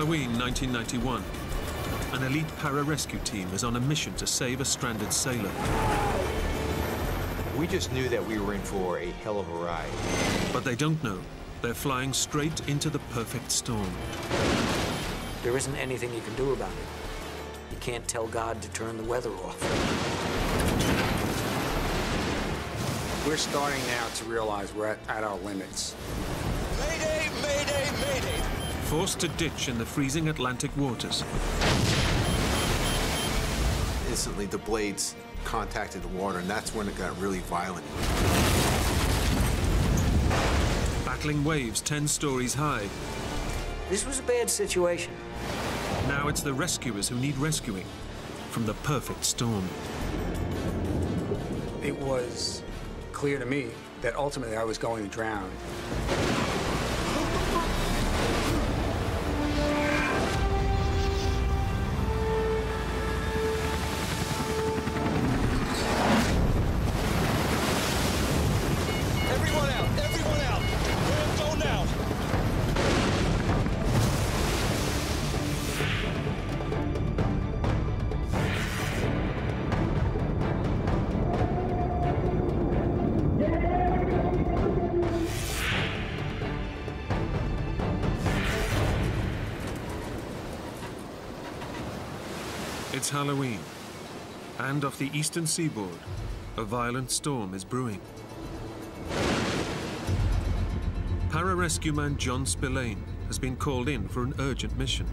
Halloween 1991, an elite para-rescue team is on a mission to save a stranded sailor. We just knew that we were in for a hell of a ride. But they don't know. They're flying straight into the perfect storm. There isn't anything you can do about it. You can't tell God to turn the weather off. We're starting now to realize we're at our limits. Mayday, mayday, mayday! Forced to ditch in the freezing Atlantic waters. Instantly, the blades contacted the water, and that's when it got really violent. Battling waves 10 stories high. This was a bad situation. Now it's the rescuers who need rescuing from the perfect storm. It was clear to me that ultimately I was going to drown. It's Halloween, and off the eastern seaboard, a violent storm is brewing. Pararescue man John Spillane has been called in for an urgent mission.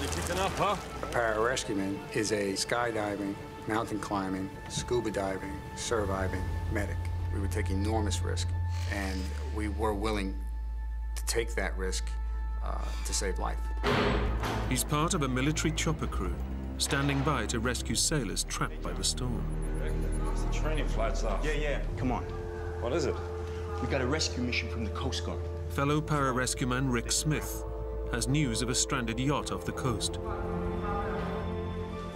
You picking up, huh? A pararescue man is a skydiving, mountain climbing, scuba diving, surviving medic. We would take enormous risk, and we were willing to take that risk to save life. He's part of a military chopper crew, standing by to rescue sailors trapped by the storm. The training flight's off. Yeah, yeah. Come on. What is it? We've got a rescue mission from the Coast Guard. Fellow pararescue man Rick Smith has news of a stranded yacht off the coast.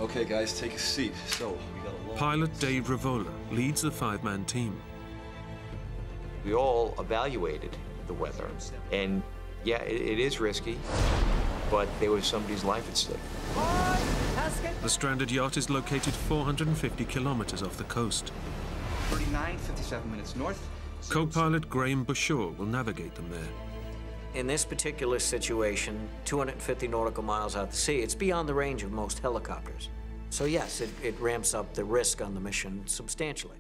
Okay, guys, take a seat. So, we got a long... Pilot Dave Ruvola leads the five-man team. We all evaluated the weather, and yeah, it is risky, but there was somebody's life at stake. The stranded yacht is located 450 kilometers off the coast. 39, 57 minutes north. Co-pilot Graham Buschor will navigate them there. In this particular situation, 250 nautical miles out to sea, it's beyond the range of most helicopters. So yes, it ramps up the risk on the mission substantially.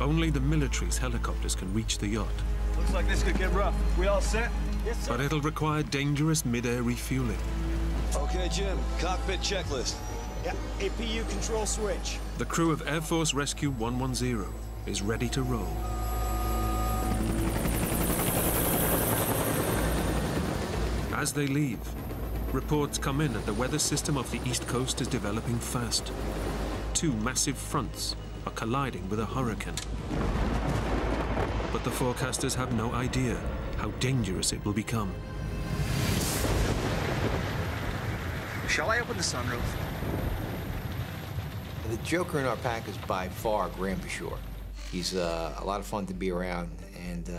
Only the military's helicopters can reach the yacht. Looks like this could get rough. We all set? Yes, sir. But it'll require dangerous mid-air refueling. Okay, Jim. Cockpit checklist. Yeah, APU control switch. The crew of Air Force Rescue 110 is ready to roll. As they leave, reports come in that the weather system off the East Coast is developing fast. Two massive fronts are colliding with a hurricane. But the forecasters have no idea how dangerous it will become. Shall I open the sunroof? The joker in our pack is by far Graham Buschor. He's a lot of fun to be around, and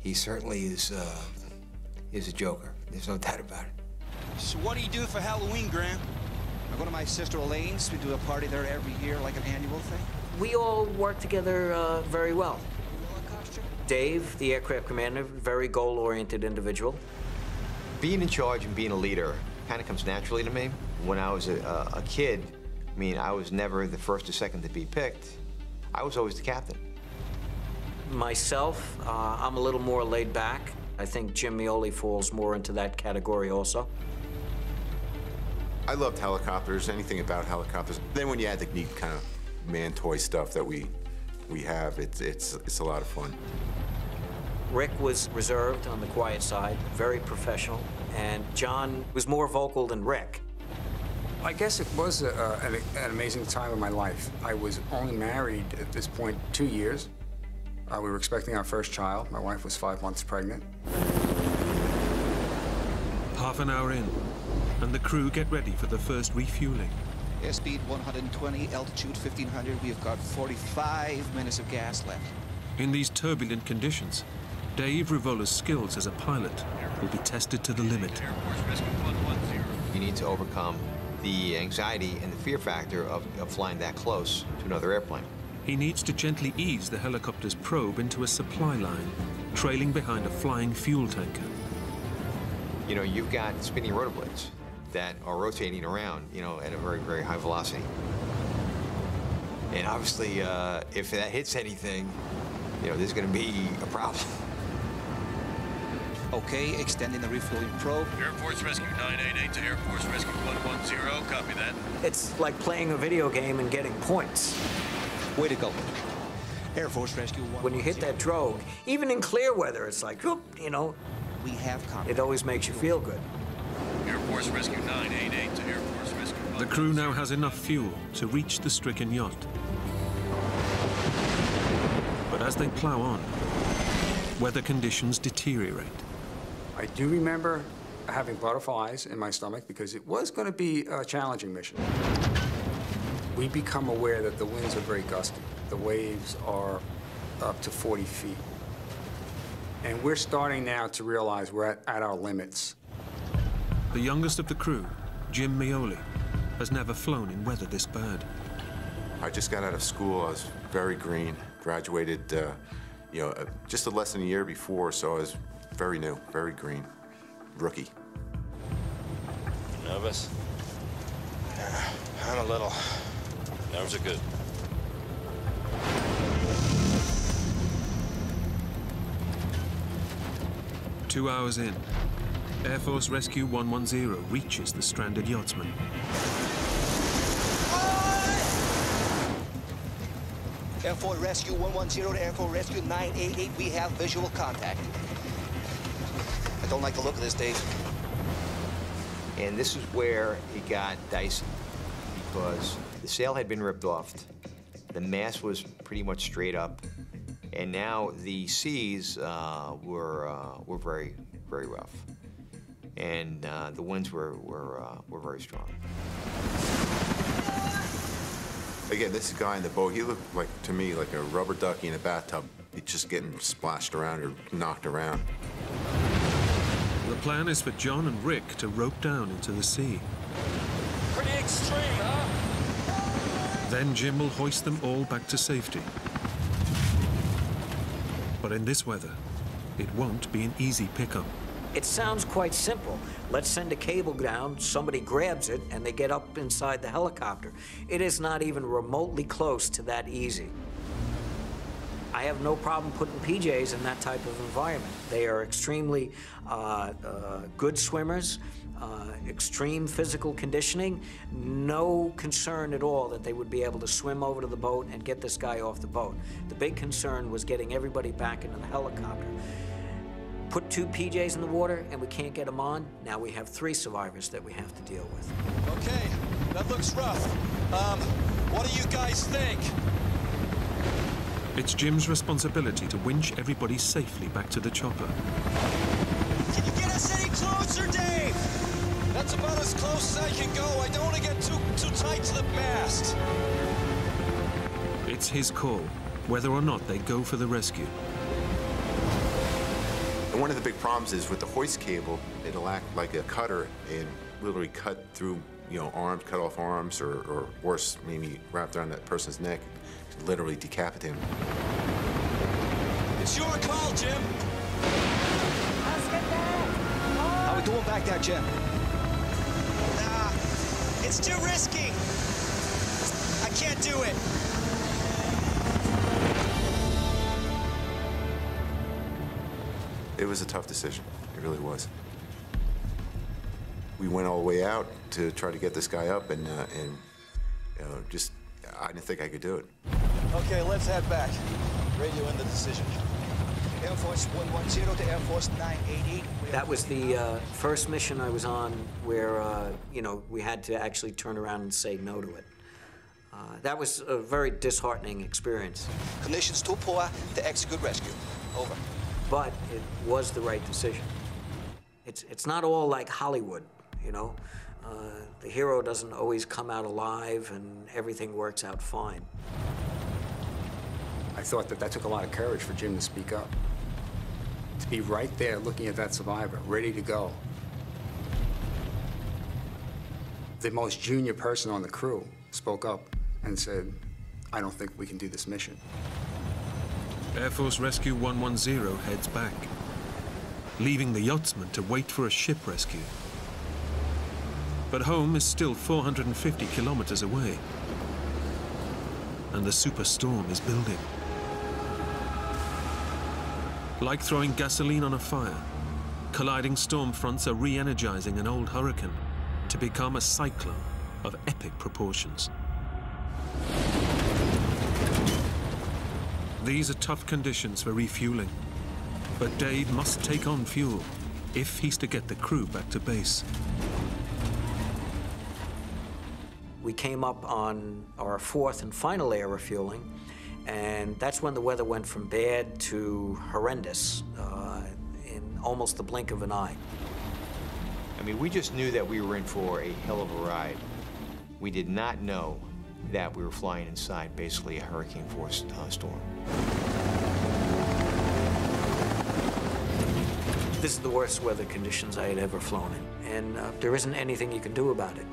he certainly is a joker. There's no doubt about it. So what do you do for Halloween, Graham? I go to my sister Elaine's. We do a party there every year, like an annual thing. We all work together very well. Dave, the aircraft commander, very goal-oriented individual. Being in charge and being a leader kind of comes naturally to me. When I was a kid, I mean, I was never the first or second to be picked. I was always the captain. Myself, I'm a little more laid back. I think Jim Mioli falls more into that category also. I loved helicopters, anything about helicopters. Then when you add the neat kind of man-toy stuff that we have, it's a lot of fun. Rick was reserved on the quiet side, very professional, and John was more vocal than Rick. I guess it was an amazing time in my life. I was only married at this point 2 years. We were expecting our first child. My wife was 5 months pregnant. Half an hour in, and the crew get ready for the first refueling. Airspeed 120, altitude 1500. We have got 45 minutes of gas left. In these turbulent conditions, Dave Ruvola's skills as a pilot will be tested to the limit. Air Force Rescue 110. You need to overcome the anxiety and the fear factor of flying that close to another airplane. He needs to gently ease the helicopter's probe into a supply line, trailing behind a flying fuel tanker. You know, you've got spinning rotor blades that are rotating around, you know, at a very, very high velocity. And obviously, if that hits anything, you know, there's going to be a problem. Okay, extending the refueling probe. Air Force Rescue 988 to Air Force Rescue 110, copy that. It's like playing a video game and getting points. Way to go. Air Force Rescue 110. When you hit that drogue, even in clear weather, it's like, whoop, you know. We have contact. It always makes you feel good. Air Force Rescue 988 to Air Force Rescue 110. The crew now has enough fuel to reach the stricken yacht. But as they plow on, weather conditions deteriorate. I do remember having butterflies in my stomach because it was going to be a challenging mission. We become aware that the winds are very gusty. The waves are up to 40 feet. And we're starting now to realize we're at our limits. The youngest of the crew, Jim Mioli, has never flown in weather this bad. I just got out of school. I was very green. Graduated, you know, just less than a year before, so I was very new, very green, rookie. You nervous? Yeah, I'm a little. Nerves are good. Two hours in, Air Force Rescue 110 reaches the stranded yachtsman. Air Force Rescue 110 to Air Force Rescue 988, we have visual contact. I don't like the look of this, Dave. And this is where it got dicey, because the sail had been ripped off, the mast was pretty much straight up, and now the seas were very, very rough. And the winds were very strong. Again, this guy in the boat, he looked like, to me, like a rubber ducky in a bathtub. He's just getting splashed around or knocked around. The plan is for John and Rick to rope down into the sea. Pretty extreme, huh? Then Jim will hoist them all back to safety. But in this weather, it won't be an easy pickup. It sounds quite simple. Let's send a cable down, somebody grabs it, and they get up inside the helicopter. It is not even remotely close to that easy. I have no problem putting PJs in that type of environment. They are extremely good swimmers, extreme physical conditioning, no concern at all that they would be able to swim over to the boat and get this guy off the boat. The big concern was getting everybody back into the helicopter. Put two PJs in the water and we can't get them on. Now we have three survivors that we have to deal with. Okay, that looks rough. What do you guys think? It's Jim's responsibility to winch everybody safely back to the chopper. Can you get us any closer, Dave? That's about as close as I can go. I don't want to get too tight to the mast. It's his call, whether or not they go for the rescue. One of the big problems is with the hoist cable, it'll act like a cutter and literally cut through, you know, arms, cut off arms, or worse, maybe wrapped around that person's neck, literally decapitate him. It's your call, Jim. Let's get down. How we doing back there, Jim? Nah, it's too risky. I can't do it. It was a tough decision. It really was. We went all the way out to try to get this guy up, and just, I didn't think I could do it. Okay, let's head back. Radio in the decision. Air Force 110 to Air Force 988. That was the first mission I was on where, you know, we had to actually turn around and say no to it. That was a very disheartening experience. Conditions too poor to execute rescue. Over. But it was the right decision. It's not all like Hollywood, you know? The hero doesn't always come out alive and everything works out fine. I thought that that took a lot of courage for Jim to speak up, to be right there looking at that survivor, ready to go. The most junior person on the crew spoke up and said, I don't think we can do this mission. Air Force Rescue 110 heads back, leaving the yachtsmen to wait for a ship rescue. But home is still 450 kilometers away, and the superstorm is building. Like throwing gasoline on a fire, colliding storm fronts are re-energizing an old hurricane to become a cyclone of epic proportions. These are tough conditions for refueling, but Dave must take on fuel if he's to get the crew back to base. We came up on our fourth and final air refueling, and that's when the weather went from bad to horrendous in almost the blink of an eye. I mean, we just knew that we were in for a hell of a ride. We did not know that we were flying inside basically a hurricane-force storm. This is the worst weather conditions I had ever flown in, and there isn't anything you can do about it.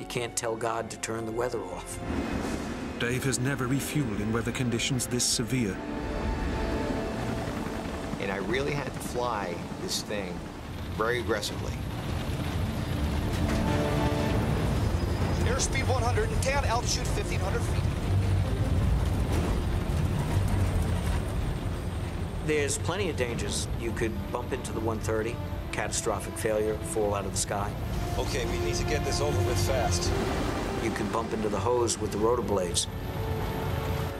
You can't tell God to turn the weather off. Dave has never refueled in weather conditions this severe. And I really had to fly this thing very aggressively. Airspeed 110, altitude 1,500 feet. There's plenty of dangers. You could bump into the 130, catastrophic failure, fall out of the sky. Okay, we need to get this over with fast. You can bump into the hose with the rotor blades.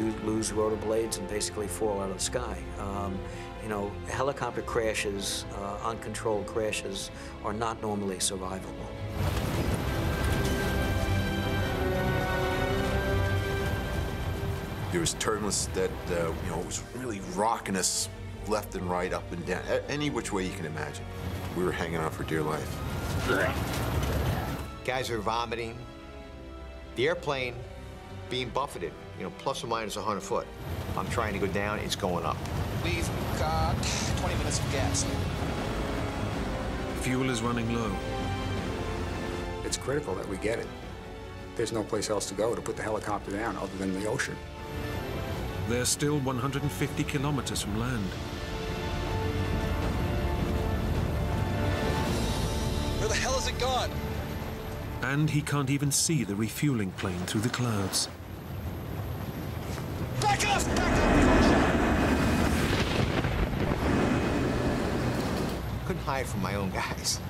You lose rotor blades and basically fall out of the sky. You know, helicopter crashes, uncontrolled crashes, are not normally survivable. There was turbulence that, you know, was really rocking us left and right, up and down, any which way you can imagine. We were hanging on for dear life. Guys are vomiting. The airplane being buffeted, you know, plus or minus 100 foot. I'm trying to go down, it's going up. We've got 20 minutes of gas. Fuel is running low. It's critical that we get it. There's no place else to go to put the helicopter down other than the ocean. They're still 150 kilometers from land. Where the hell is it gone? And he can't even see the refueling plane through the clouds. Back off! Back off! Couldn't hide from my own guys.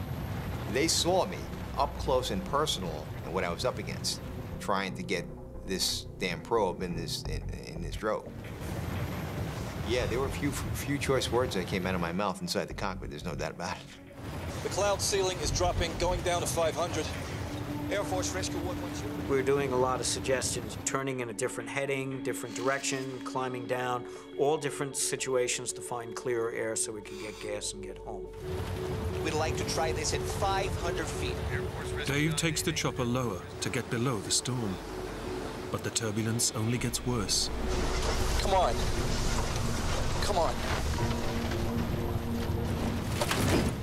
They saw me up close and personal and what I was up against, trying to get this damn probe in this rope. Yeah, there were a few choice words that came out of my mouth inside the cockpit, there's no doubt about it. The cloud ceiling is dropping, going down to 500. Air Force Rescue 110. We were doing a lot of suggestions, turning in a different heading, different direction, climbing down, all different situations to find clearer air so we could get gas and get home. We'd like to try this at 500 feet. Dave takes the chopper lower to get below the storm. But the turbulence only gets worse. Come on. Come on.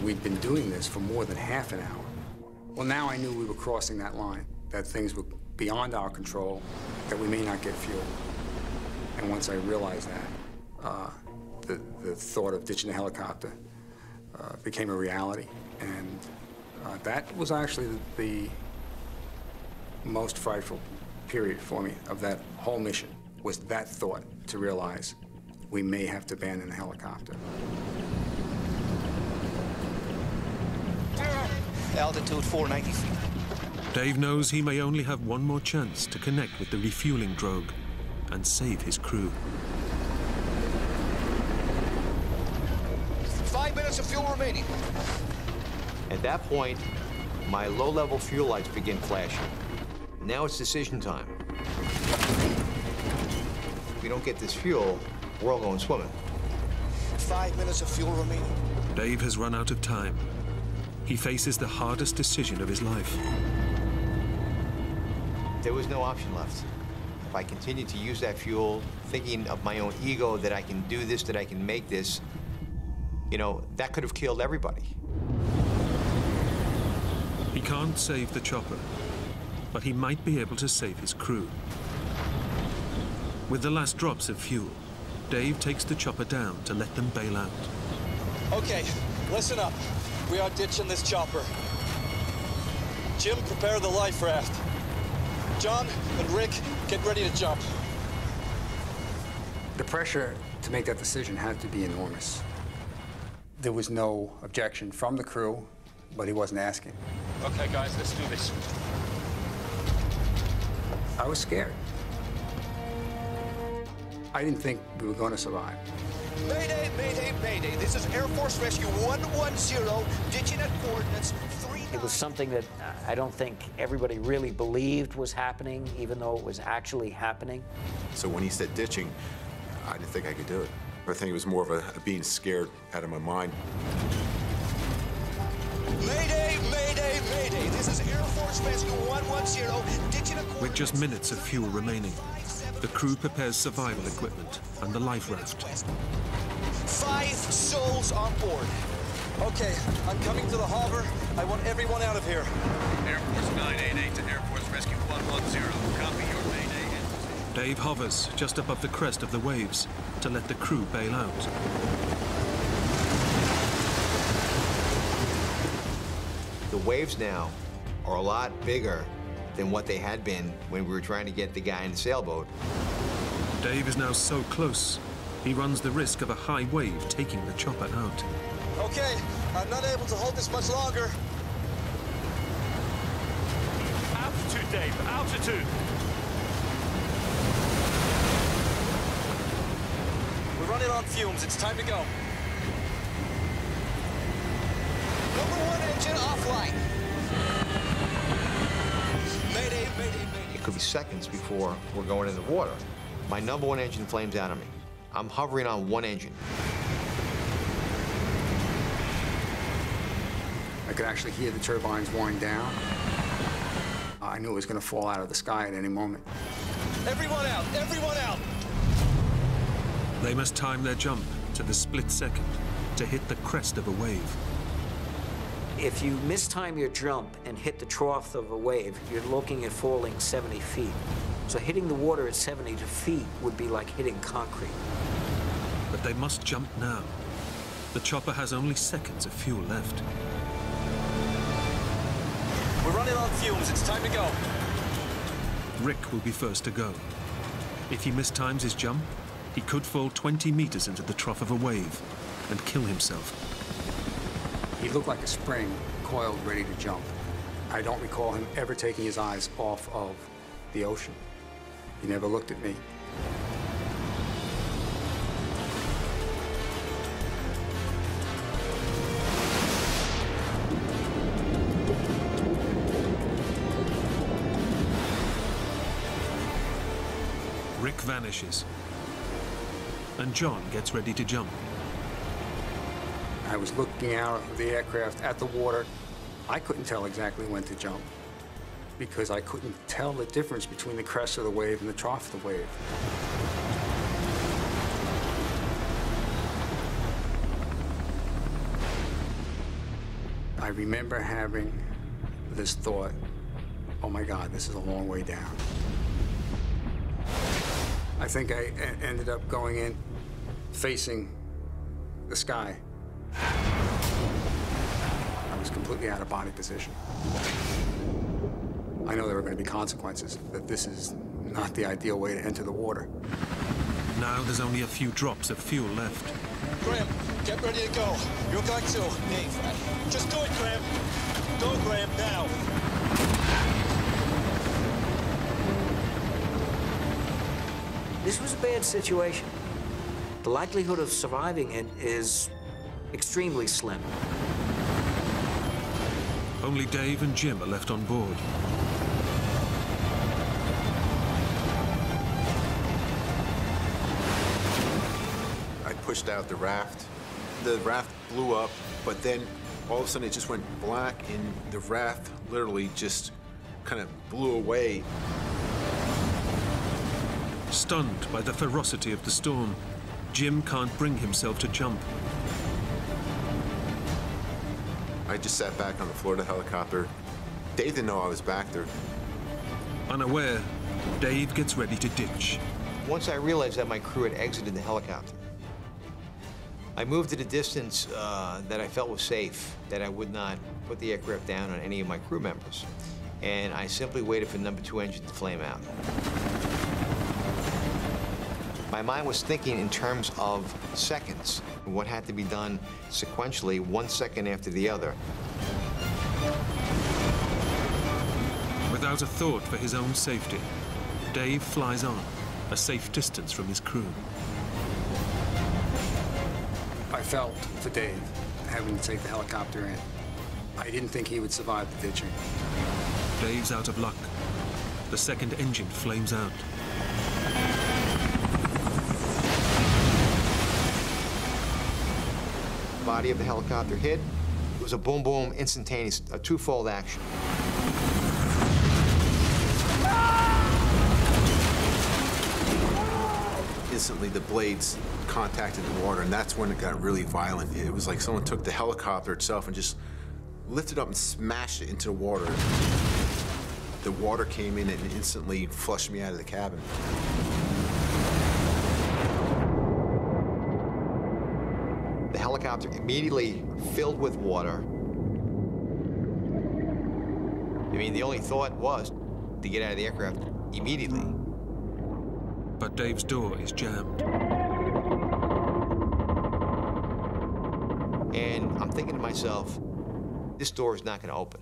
We'd been doing this for more than half an hour. Well, now I knew we were crossing that line, that things were beyond our control, that we may not get fuel. And once I realized that, the thought of ditching the helicopter became a reality. And that was actually the most frightful period for me of that whole mission, was that thought, to realize we may have to abandon the helicopter. Altitude 490 feet. Dave knows he may only have one more chance to connect with the refueling drogue and save his crew. 5 minutes of fuel remaining. At that point, my low-level fuel lights begin flashing. Now it's decision time. If we don't get this fuel, we're all going swimming. 5 minutes of fuel remaining. Dave has run out of time. He faces the hardest decision of his life. There was no option left. I continue to use that fuel, thinking of my own ego, that I can do this, that I can make this, you know, that could have killed everybody. He can't save the chopper, but he might be able to save his crew. With the last drops of fuel, Dave takes the chopper down to let them bail out. Okay, listen up. We are ditching this chopper. Jim, prepare the life raft. John and Rick, get ready to jump. The pressure to make that decision had to be enormous. There was no objection from the crew, but he wasn't asking. Okay, guys, let's do this. I was scared. I didn't think we were going to survive. Mayday, mayday, mayday. This is Air Force Rescue 110, ditching at coordinates 39. It was something that I don't think everybody really believed was happening, even though it was actually happening. So when he said ditching, I didn't think I could do it. I think it was more of a being scared out of my mind. Mayday, mayday, mayday. This is Air Force Rescue 110, ditching at coordinates. With just minutes of fuel remaining, the crew prepares survival equipment and the life raft. 5 souls on board. Okay, I'm coming to the harbor. I want everyone out of here. Air Force 988 to Air Force Rescue 110. Copy your mayday in position. Dave hovers just above the crest of the waves to let the crew bail out. The waves now are a lot bigger than what they had been when we were trying to get the guy in the sailboat. Dave is now so close, he runs the risk of a high wave taking the chopper out. Okay, I'm not able to hold this much longer. Altitude, Dave, altitude. We're running on fumes, it's time to go. Number 1 engine offline. It could be seconds before we're going in the water. My number 1 engine flames out of me. I'm hovering on 1 engine. I could actually hear the turbines whirring down. I knew it was going to fall out of the sky at any moment. Everyone out! Everyone out! They must time their jump to the split second to hit the crest of a wave. If you mistime your jump and hit the trough of a wave, you're looking at falling 70 feet. So hitting the water at 70 feet would be like hitting concrete. But they must jump now. The chopper has only seconds of fuel left. We're running on fumes. It's time to go. Rick will be first to go. If he mistimes his jump, he could fall 20 meters into the trough of a wave and kill himself. He looked like a spring, coiled, ready to jump. I don't recall him ever taking his eyes off of the ocean. He never looked at me. Rick vanishes, and John gets ready to jump. I was looking out of the aircraft at the water. I couldn't tell exactly when to jump because I couldn't tell the difference between the crest of the wave and the trough of the wave. I remember having this thought, oh my God, this is a long way down. I think I ended up going in facing the sky. I was completely out of body position. I know there were going to be consequences, that this is not the ideal way to enter the water. Now there's only a few drops of fuel left. Graham, get ready to go. You're going to. Dave, just do it, Graham. Go, Graham, now. This was a bad situation. The likelihood of surviving it is extremely slim. Only Dave and Jim are left on board. I pushed out the raft. The raft blew up, but then all of a sudden it just went black and the raft literally just kind of blew away. Stunned by the ferocity of the storm, Jim can't bring himself to jump. I just sat back on the Florida helicopter. Dave didn't know I was back there. Unaware, Dave gets ready to ditch. Once I realized that my crew had exited the helicopter, I moved at a distance that I felt was safe, that I would not put the aircraft down on any of my crew members. And I simply waited for number 2 engine to flame out. My mind was thinking in terms of seconds, what had to be done sequentially, 1 second after the other. Without a thought for his own safety, Dave flies on, a safe distance from his crew. I felt for Dave, having to take the helicopter in. I didn't think he would survive the ditching. Dave's out of luck. The second engine flames out. Body of the helicopter hit. It was a boom, boom, instantaneous, a twofold action. Instantly, the blades contacted the water, and that's when it got really violent. It was like someone took the helicopter itself and just lifted up and smashed it into the water. The water came in and instantly flushed me out of the cabin. The helicopter immediately filled with water. I mean, the only thought was to get out of the aircraft immediately. But Dave's door is jammed. And I'm thinking to myself, this door is not going to open.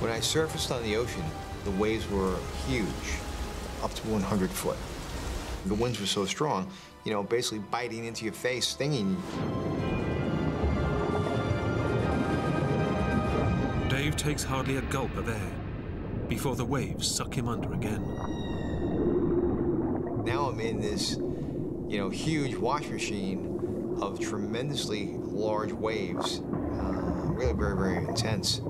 When I surfaced on the ocean, the waves were huge, up to 100 foot. The winds were so strong, you know, basically biting into your face, stinging you. Dave takes hardly a gulp of air before the waves suck him under again. Now I'm in this, you know, huge wash machine of tremendously large waves, really very, very intense.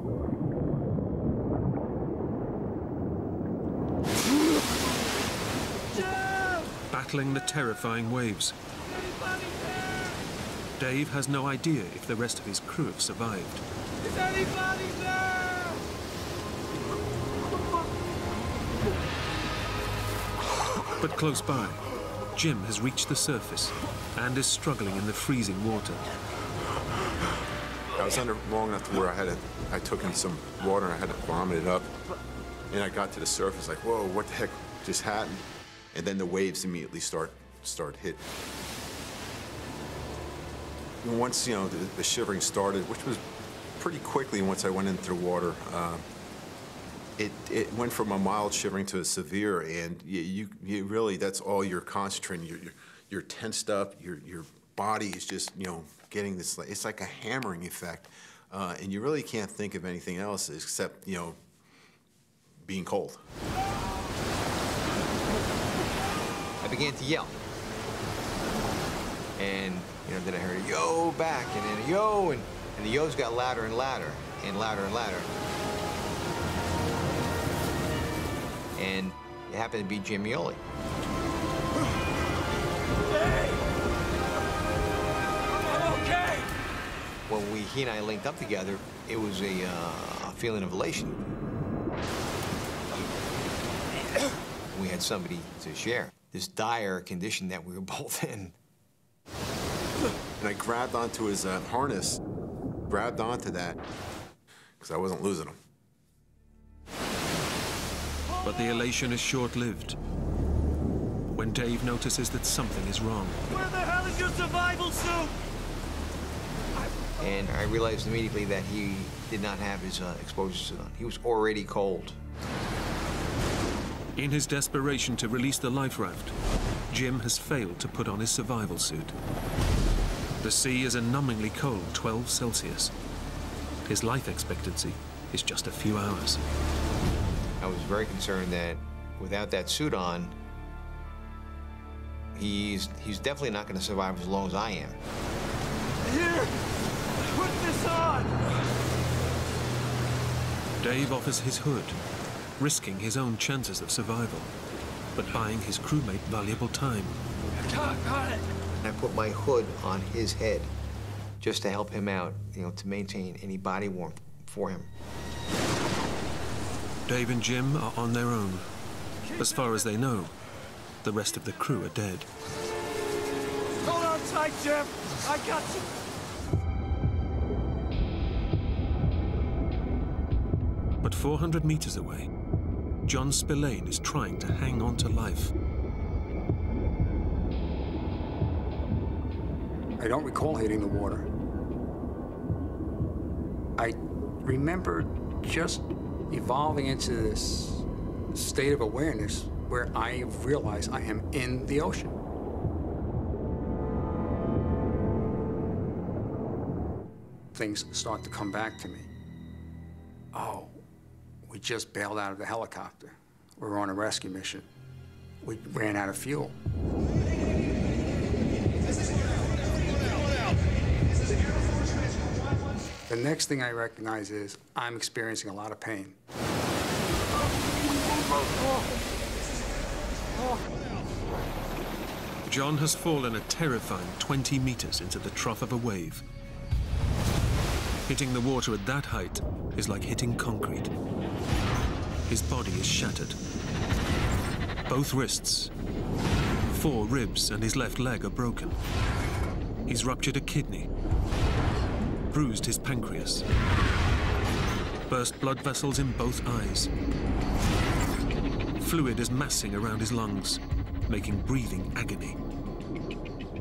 Battling the terrifying waves, Dave has no idea if the rest of his crew have survived. Is anybody there? But close by, Jim has reached the surface and is struggling in the freezing water. I was under long enough to where I took in some water and I had to vomit it up. And I got to the surface like, whoa, what the heck just happened? And then the waves immediately start hitting. Once, you know, the shivering started, which was pretty quickly once I went in through water, it went from a mild shivering to a severe, and you really, that's all you're concentrating. You're tensed up, your body is just, you know, getting this, it's like a hammering effect, and you really can't think of anything else except, you know, being cold. I began to yell, and you know, then I heard a yo back, and then a yo, and the yo's got louder and louder and louder and louder. And it happened to be Jim Mioli. Hey, I'm okay. When he and I linked up together, it was a feeling of elation. We had somebody to share this dire condition that we were both in. And I grabbed onto his harness, grabbed onto that, because I wasn't losing him. But the elation is short-lived. when Dave notices that something is wrong. Where the hell is your survival suit? And I realized immediately that he did not have his exposure suit on. He was already cold. In his desperation to release the life raft, Jim has failed to put on his survival suit. The sea is a numbingly cold 12 Celsius. His life expectancy is just a few hours. I was very concerned that without that suit on, he's definitely not going to survive as long as I am. Here! Put this on! Dave offers his hood, risking his own chances of survival, but buying his crewmate valuable time. Got it! I put my hood on his head just to help him out, you know, to maintain any body warmth for him. Dave and Jim are on their own. As far as they know, the rest of the crew are dead. Hold on tight, Jim! I got you! But 400 meters away, John Spillane is trying to hang on to life. I don't recall hitting the water. I remember just evolving into this state of awareness where I realize I am in the ocean. Things start to come back to me. Oh, we just bailed out of the helicopter. We're on a rescue mission. We ran out of fuel. The next thing I recognize is I'm experiencing a lot of pain. John has fallen a terrifying 20 meters into the trough of a wave. Hitting the water at that height is like hitting concrete. His body is shattered. Both wrists, 4 ribs and his left leg are broken. He's ruptured a kidney, bruised his pancreas, burst blood vessels in both eyes. Fluid is massing around his lungs, making breathing agony.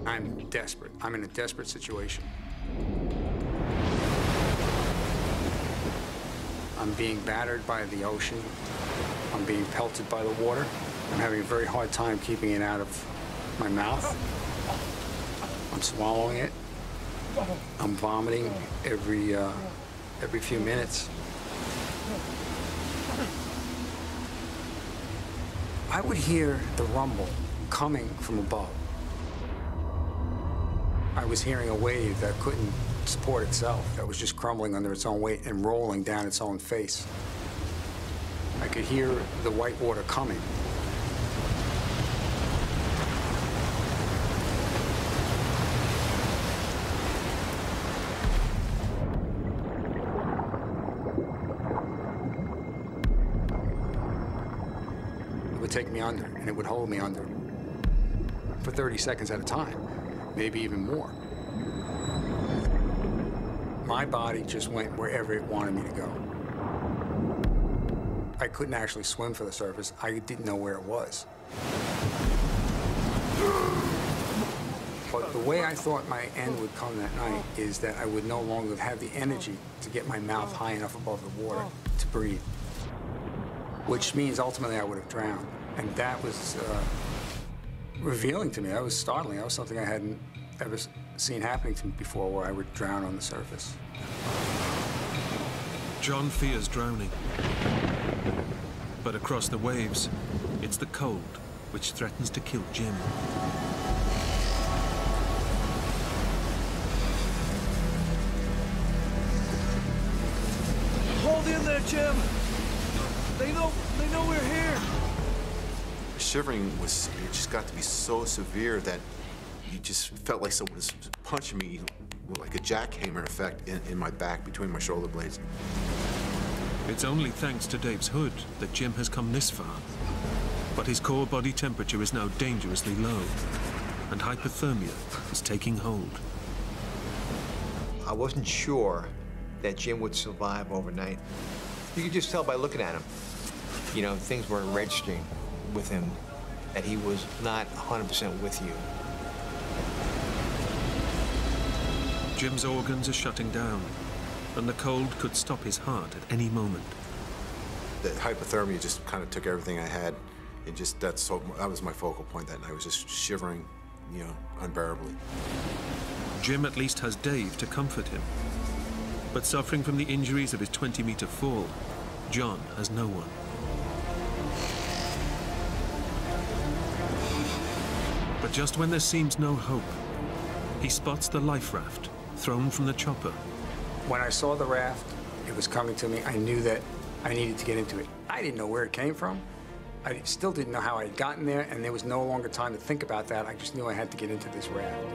I'm desperate. I'm in a desperate situation. I'm being battered by the ocean. I'm being pelted by the water. I'm having a very hard time keeping it out of my mouth. I'm swallowing it. I'm vomiting every few minutes. I would hear the rumble coming from above. I was hearing a wave that couldn't support itself, that was just crumbling under its own weight and rolling down its own face. I could hear the white water coming. Take me under, and it would hold me under for 30 seconds at a time, maybe even more. My body just went wherever it wanted me to go. I couldn't actually swim for the surface. I didn't know where it was. But the way I thought my end would come that night is that I would no longer have the energy to get my mouth high enough above the water to breathe, which means ultimately I would have drowned. And that was revealing to me. That was startling. That was something I hadn't ever seen happening to me before, where I would drown on the surface. John fears drowning. But across the waves, it's the cold which threatens to kill Jim. Hold in there, Jim! They know we're here! Shivering was, it just got to be so severe that you just felt like someone was punching me like a jackhammer effect in my back, between my shoulder blades. It's only thanks to Dave's hood that Jim has come this far. But his core body temperature is now dangerously low, and hypothermia is taking hold. I wasn't sure that Jim would survive overnight. You could just tell by looking at him. You know, things weren't registering with him. that he was not 100% with you. Jim's organs are shutting down, and the cold could stop his heart at any moment. The hypothermia just kind of took everything I had, and just that was my focal point that night. I was just shivering, you know, unbearably. Jim at least has Dave to comfort him. But suffering from the injuries of his 20-meter fall, John has no one. But just when there seems no hope, he spots the life raft thrown from the chopper. When I saw the raft, it was coming to me. I knew that I needed to get into it. I didn't know where it came from. I still didn't know how I had gotten there, and there was no longer time to think about that. I just knew I had to get into this raft.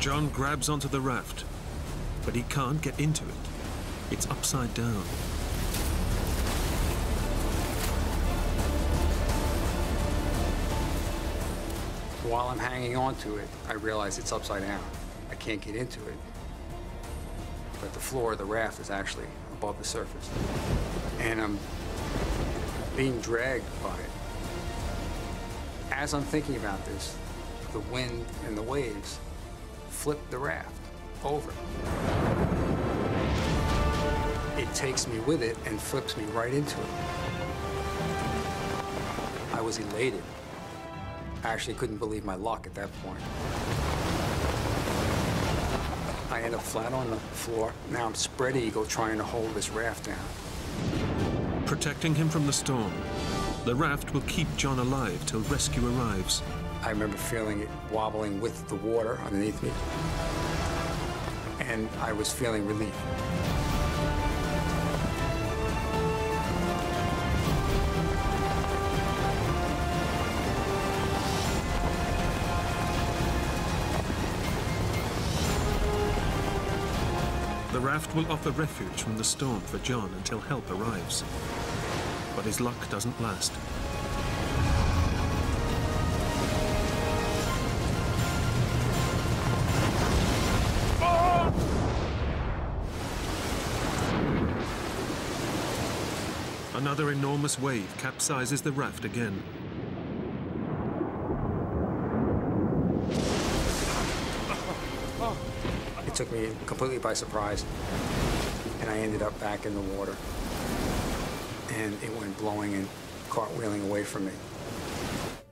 John grabs onto the raft, but he can't get into it. It's upside down. While I'm hanging on to it, I realize it's upside down. I can't get into it. But the floor of the raft is actually above the surface. And I'm being dragged by it. As I'm thinking about this, the wind and the waves flip the raft over. It takes me with it and flips me right into it. I was elated. I actually couldn't believe my luck at that point. I end up flat on the floor. Now I'm spread eagle trying to hold this raft down. Protecting him from the storm, the raft will keep John alive till rescue arrives. I remember feeling it wobbling with the water underneath me, and I was feeling relief. The raft will offer refuge from the storm for John until help arrives. But his luck doesn't last. Oh! Another enormous wave capsizes the raft again. Took me completely by surprise, and I ended up back in the water, and it went blowing and cartwheeling away from me.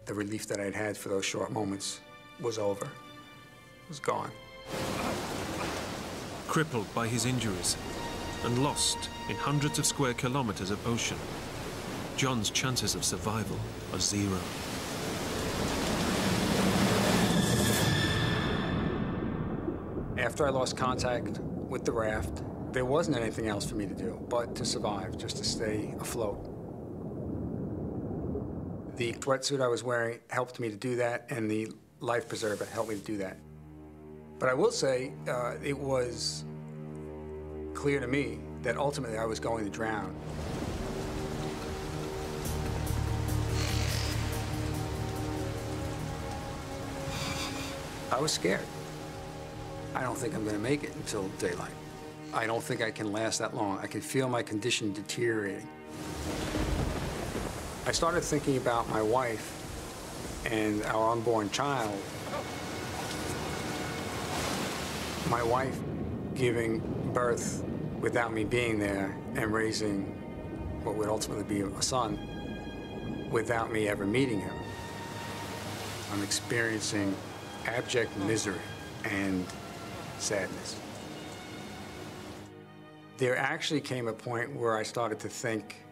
The relief that I'd had for those short moments was over. It was gone. Crippled by his injuries and lost in hundreds of square kilometers of ocean, John's chances of survival are zero. After I lost contact with the raft, there wasn't anything else for me to do but to survive, just to stay afloat. The sweatsuit I was wearing helped me to do that, and the life preserver helped me to do that. But I will say, it was clear to me that ultimately I was going to drown. I was scared. I don't think I'm going to make it until daylight. I don't think I can last that long. I can feel my condition deteriorating. I started thinking about my wife and our unborn child. My wife giving birth without me being there and raising what would ultimately be a son without me ever meeting him. I'm experiencing abject misery and sadness. There actually came a point where I started to think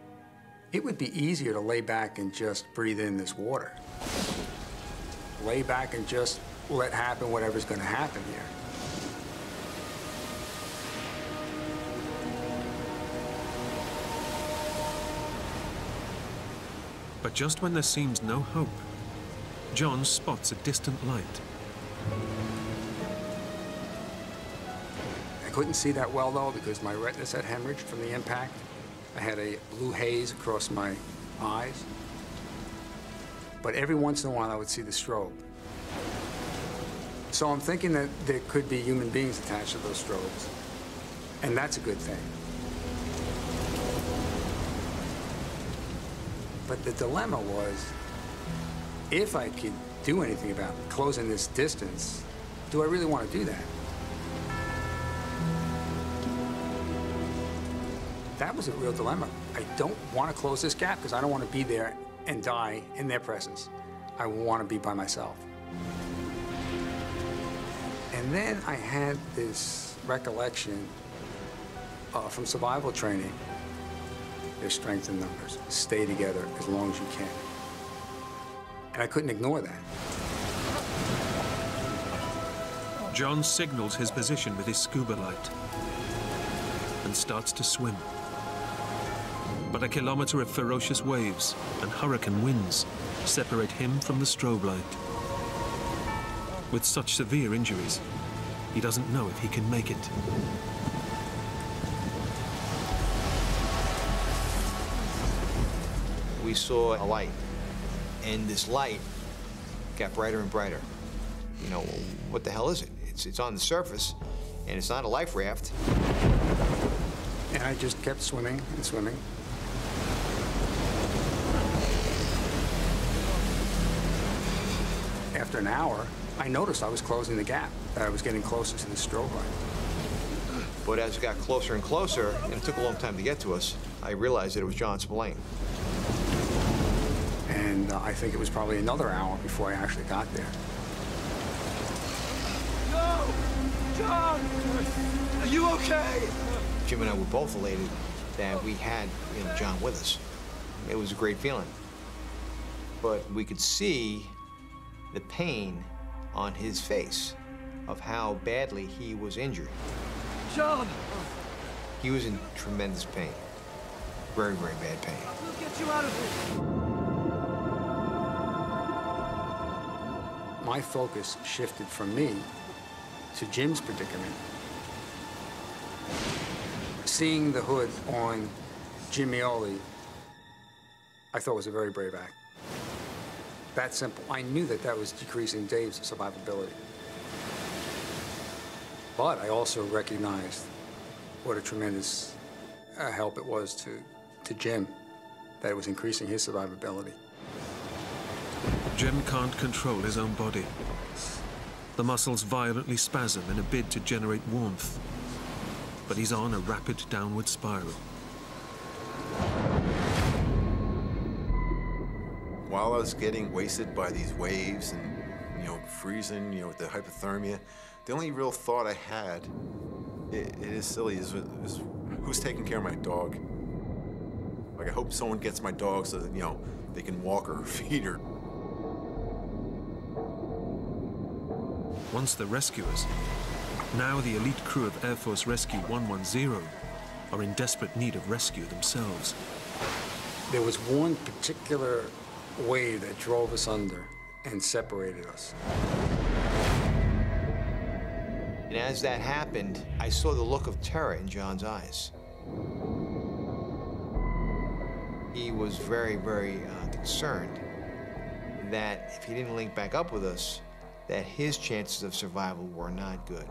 it would be easier to lay back and just breathe in this water. Lay back and just let happen whatever's going to happen here. But just when there seems no hope, John spots a distant light. I couldn't see that well, though, because my retinas had hemorrhaged from the impact. I had a blue haze across my eyes. But every once in a while, I would see the strobe. So I'm thinking that there could be human beings attached to those strobes, and that's a good thing. But the dilemma was, if I could do anything about closing this distance, do I really want to do that? That was a real dilemma. I don't want to close this gap because I don't want to be there and die in their presence. I want to be by myself. And then I had this recollection from survival training. There's strength in numbers. Stay together as long as you can. And I couldn't ignore that. John signals his position with his scuba light and starts to swim. But a kilometer of ferocious waves and hurricane winds separate him from the strobe light. With such severe injuries, he doesn't know if he can make it. We saw a light, and this light got brighter and brighter. You know, what the hell is it? It's on the surface, and it's not a life raft. And I just kept swimming and swimming. After an hour, I noticed I was closing the gap, that I was getting closer to the strobe light. But as it got closer and closer, and it took a long time to get to us, I realized that it was John Spillane. And I think it was probably another hour before I actually got there. No! John! Are you okay? Jim and I were both elated that we had, you know, John with us. It was a great feeling. But we could see the pain on his face of how badly he was injured. John! He was in tremendous pain. Very, very bad pain. We'll get you out of here. My focus shifted from me to Jim's predicament. Seeing the hood on Jim Mioli, I thought was a very brave act. That simple. I knew that that was decreasing Dave's survivability. But I also recognized what a tremendous help it was to Jim, that it was increasing his survivability. Jim can't control his own body. The muscles violently spasm in a bid to generate warmth, but he's on a rapid downward spiral. While I was getting wasted by these waves and, you know, freezing, you know, with the hypothermia, the only real thought I had, it is silly, is who's taking care of my dog? Like, I hope someone gets my dog so that, you know, they can walk or feed her. Once the rescuers, now the elite crew of Air Force Rescue 110, are in desperate need of rescue themselves. There was one particular wave that drove us under and separated us. And as that happened, I saw the look of terror in John's eyes. He was very, very concerned that if he didn't link back up with us, that his chances of survival were not good.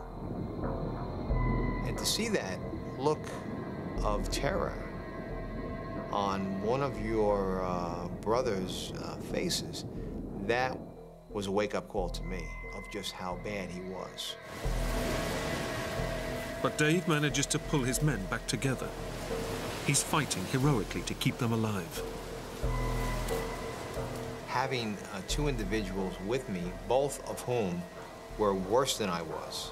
And to see that look of terror on one of your brother's faces, that was a wake-up call to me of just how bad he was. But Dave manages to pull his men back together. He's fighting heroically to keep them alive. Having two individuals with me, both of whom were worse than I was.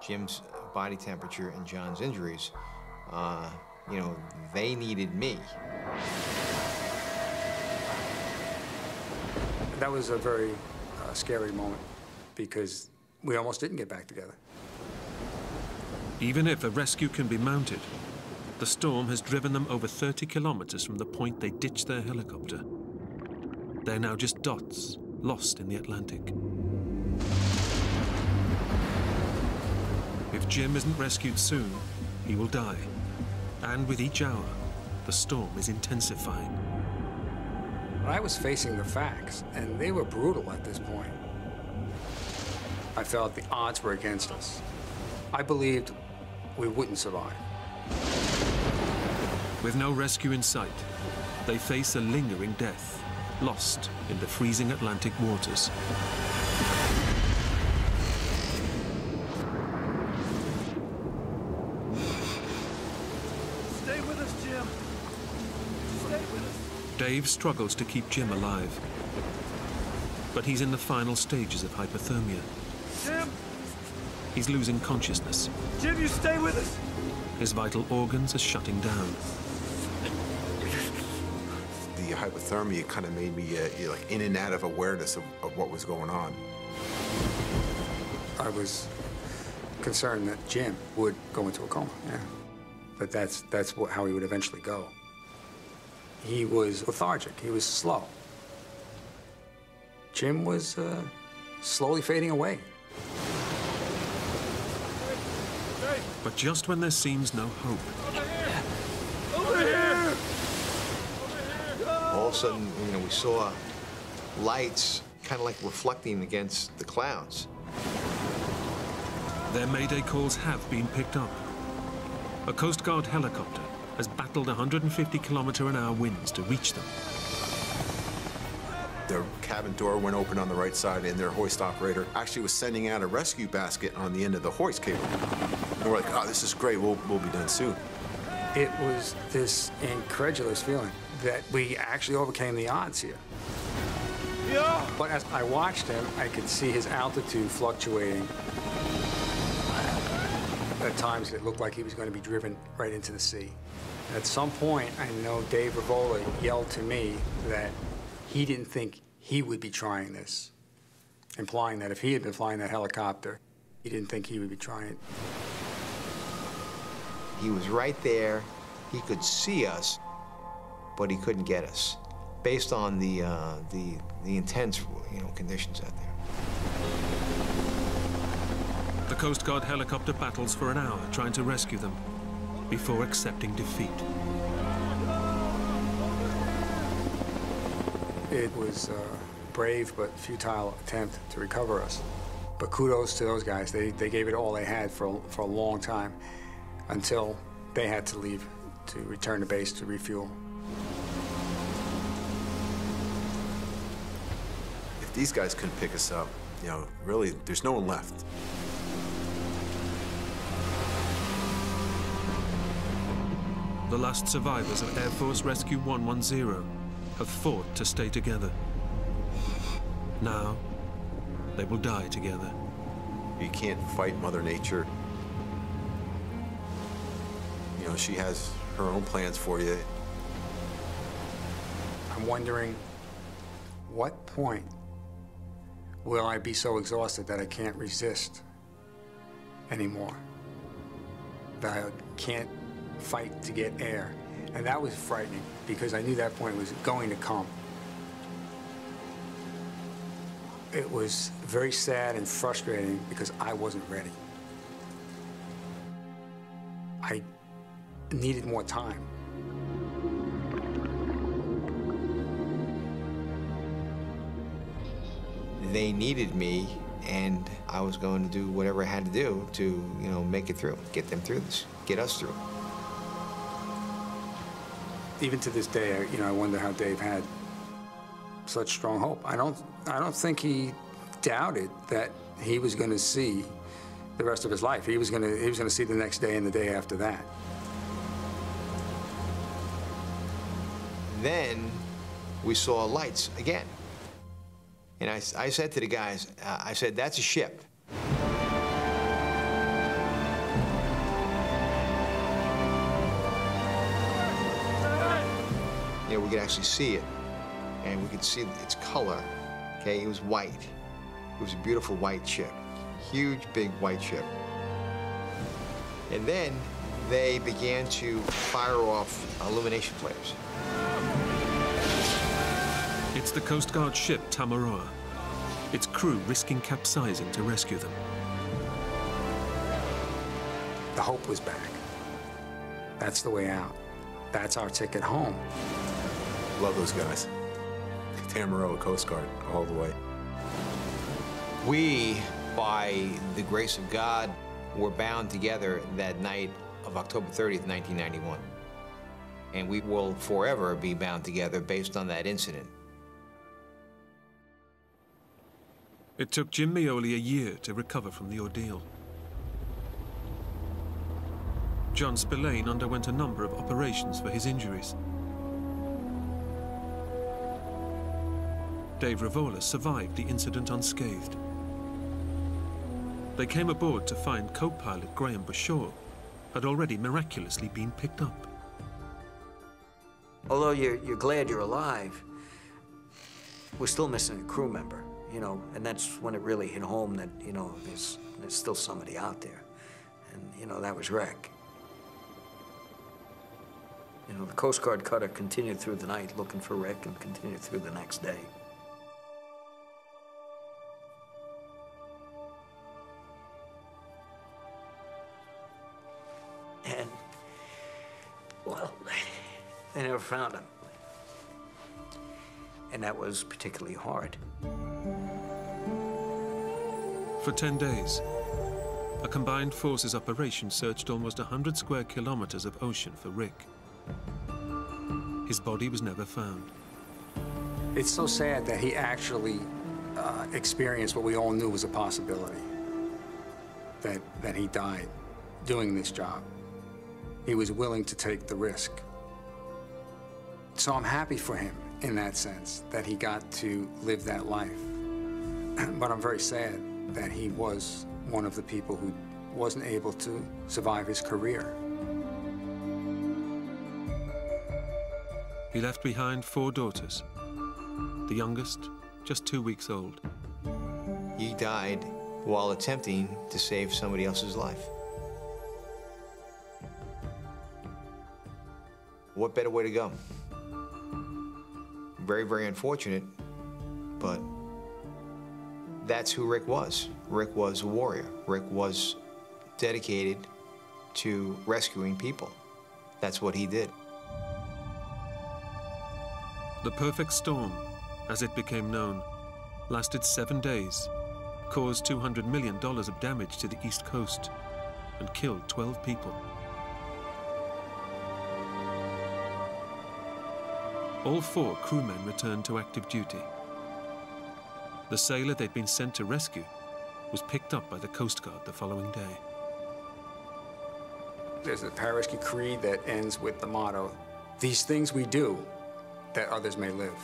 Jim's body temperature and John's injuries, you know, they needed me. That was a very scary moment because we almost didn't get back together. Even if a rescue can be mounted, the storm has driven them over 30 kilometers from the point they ditched their helicopter. They're now just dots, lost in the Atlantic. If Jim isn't rescued soon, he will die. And with each hour, the storm is intensifying. I was facing the facts, and they were brutal at this point. I felt the odds were against us. I believed we wouldn't survive. With no rescue in sight, they face a lingering death, lost in the freezing Atlantic waters. Stay with us, Jim. Stay with us. Dave struggles to keep Jim alive, but he's in the final stages of hypothermia. Jim! He's losing consciousness. Jim, you stay with us! His vital organs are shutting down. The hypothermia kind of made me like in and out of awareness of what was going on. I was concerned that Jim would go into a coma, yeah. But that's how he would eventually go. He was lethargic, he was slow. Jim was slowly fading away. But just when there seems no hope... Over here! All of a sudden, you know, we saw lights kind of like reflecting against the clouds. Their mayday calls have been picked up. A Coast Guard helicopter has battled 150-kilometer-an-hour winds to reach them. Their cabin door went open on the right side, and their hoist operator actually was sending out a rescue basket on the end of the hoist cable. And we're like, oh, this is great, we'll be done soon. It was this incredulous feeling that we actually overcame the odds here. Yeah. But as I watched him, I could see his altitude fluctuating. At times, it looked like he was going to be driven right into the sea. At some point, I know Dave Ruvola yelled to me that he didn't think he would be trying this, implying that if he had been flying that helicopter, he didn't think he would be trying it. He was right there. He could see us, but he couldn't get us, based on the intense, you know, conditions out there. The Coast Guard helicopter battles for an hour trying to rescue them before accepting defeat. It was a brave but futile attempt to recover us. But kudos to those guys. They gave it all they had for a long time until they had to leave to return to base to refuel. If these guys couldn't pick us up, you know, really, there's no one left. The last survivors of Air Force Rescue 110 have fought to stay together. Now, they will die together. You can't fight Mother Nature. You know, she has her own plans for you. I'm wondering, what point will I be so exhausted that I can't resist anymore? That I can't fight to get air? And that was frightening, because I knew that point was going to come. It was very sad and frustrating, because I wasn't ready. I needed more time. They needed me, and I was going to do whatever I had to do to, you know, make it through, get them through this, get us through. Even to this day, you know, I wonder how Dave had such strong hope. I don't think he doubted that he was going to see the rest of his life. He was going to see the next day and the day after that. Then we saw lights again, and I said to the guys, I said, "That's a ship." You know, we could actually see it, and we could see its color. Okay, it was white. It was a beautiful white ship, huge, big white ship. And then they began to fire off illumination flares. It's the Coast Guard ship Tamaroa. Its crew risking capsizing to rescue them. The hope was back. That's the way out. That's our ticket home. Love those guys. Tamaroa Coast Guard all the way. We, by the grace of God, were bound together that night of October 30th, 1991. and we will forever be bound together based on that incident. It took Jim Mioli a year to recover from the ordeal. John Spillane underwent a number of operations for his injuries. Dave Ruvola survived the incident unscathed. They came aboard to find co-pilot Graham Buschor had already miraculously been picked up. Although you're glad you're alive, we're still missing a crew member, you know, and that's when it really hit home that, you know, there's still somebody out there. And, you know, that was Rick. You know, the Coast Guard cutter continued through the night looking for Rick and continued through the next day. And, well, they never found him. And that was particularly hard. For 10 days, a combined forces operation searched almost 100 square kilometers of ocean for Rick. His body was never found. It's so sad that he actually experienced what we all knew was a possibility, that he died doing this job. He was willing to take the risk. So I'm happy for him in that sense, that he got to live that life. But I'm very sad that he was one of the people who wasn't able to survive his career. He left behind 4 daughters, the youngest just 2 weeks old. He died while attempting to save somebody else's life. What better way to go? Very, very unfortunate, but that's who Rick was. Rick was a warrior. Rick was dedicated to rescuing people. That's what he did. The perfect storm, as it became known, lasted 7 days, caused $200 million of damage to the East Coast, and killed 12 people. All 4 crewmen returned to active duty. The sailor they'd been sent to rescue was picked up by the Coast Guard the following day. There's a pararescue creed that ends with the motto, "These things we do that others may live."